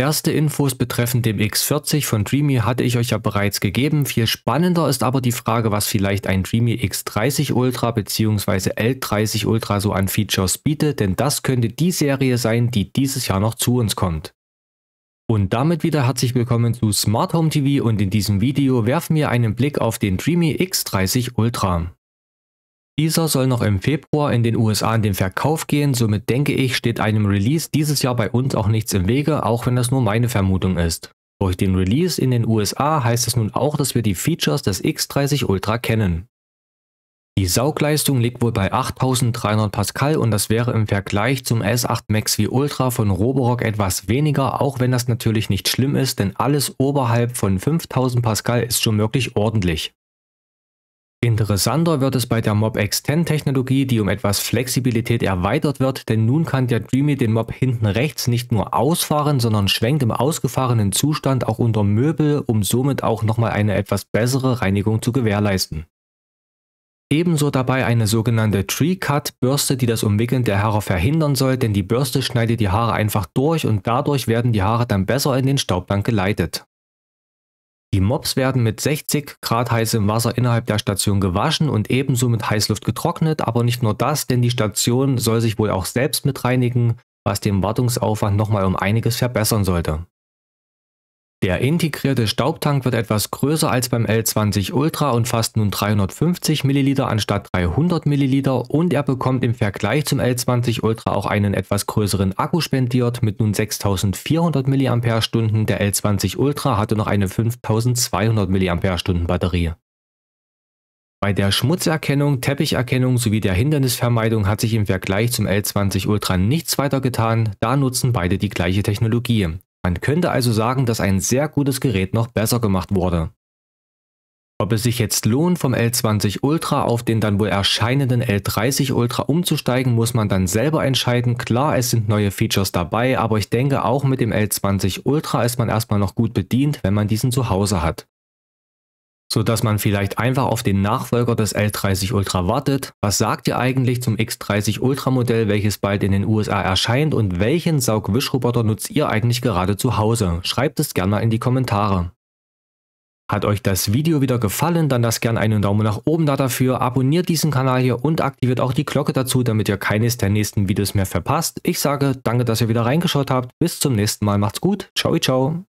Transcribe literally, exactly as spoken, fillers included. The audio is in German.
Erste Infos betreffend dem X vierzig von Dreame hatte ich euch ja bereits gegeben. Viel spannender ist aber die Frage, was vielleicht ein Dreame X dreißig Ultra bzw. L dreißig Ultra so an Features bietet, denn das könnte die Serie sein, die dieses Jahr noch zu uns kommt. Und damit wieder herzlich willkommen zu Smart Home T V und in diesem Video werfen wir einen Blick auf den Dreame X dreißig Ultra. Dieser soll noch im Februar in den U S A in den Verkauf gehen, somit denke ich, steht einem Release dieses Jahr bei uns auch nichts im Wege, auch wenn das nur meine Vermutung ist. Durch den Release in den U S A heißt es nun auch, dass wir die Features des X dreißig Ultra kennen. Die Saugleistung liegt wohl bei achttausenddreihundert Pascal und das wäre im Vergleich zum S acht MaxV Ultra von Roborock etwas weniger, auch wenn das natürlich nicht schlimm ist, denn alles oberhalb von fünftausend Pascal ist schon wirklich ordentlich. Interessanter wird es bei der Mob Extend Technologie, die um etwas Flexibilität erweitert wird, denn nun kann der Dreame den Mob hinten rechts nicht nur ausfahren, sondern schwenkt im ausgefahrenen Zustand auch unter Möbel, um somit auch nochmal eine etwas bessere Reinigung zu gewährleisten. Ebenso dabei eine sogenannte Tree-Cut-Bürste, die das Umwickeln der Haare verhindern soll, denn die Bürste schneidet die Haare einfach durch und dadurch werden die Haare dann besser in den Staubbank geleitet. Die Mobs werden mit sechzig Grad heißem Wasser innerhalb der Station gewaschen und ebenso mit Heißluft getrocknet, aber nicht nur das, denn die Station soll sich wohl auch selbst mit reinigen, was den Wartungsaufwand nochmal um einiges verbessern sollte. Der integrierte Staubtank wird etwas größer als beim L zwanzig Ultra und fasst nun dreihundertfünfzig Milliliter anstatt dreihundert Milliliter und er bekommt im Vergleich zum L zwanzig Ultra auch einen etwas größeren Akku spendiert mit nun sechstausendvierhundert Milliampere-Stunden, der L zwanzig Ultra hatte noch eine fünftausendzweihundert Milliampere-Stunden Batterie. Bei der Schmutzerkennung, Teppicherkennung sowie der Hindernisvermeidung hat sich im Vergleich zum L zwanzig Ultra nichts weiter getan, da nutzen beide die gleiche Technologie. Man könnte also sagen, dass ein sehr gutes Gerät noch besser gemacht wurde. Ob es sich jetzt lohnt, vom L zwanzig Ultra auf den dann wohl erscheinenden L dreißig Ultra umzusteigen, muss man dann selber entscheiden. Klar, es sind neue Features dabei, aber ich denke, auch mit dem L zwanzig Ultra ist man erstmal noch gut bedient, wenn man diesen zu Hause hat. Sodass man vielleicht einfach auf den Nachfolger des L dreißig Ultra wartet. Was sagt ihr eigentlich zum X dreißig Ultra Modell, welches bald in den U S A erscheint und welchen Saugwischroboter nutzt ihr eigentlich gerade zu Hause? Schreibt es gerne mal in die Kommentare. Hat euch das Video wieder gefallen, dann lasst gerne einen Daumen nach oben da dafür, abonniert diesen Kanal hier und aktiviert auch die Glocke dazu, damit ihr keines der nächsten Videos mehr verpasst. Ich sage danke, dass ihr wieder reingeschaut habt, bis zum nächsten Mal, macht's gut, ciao, ciao.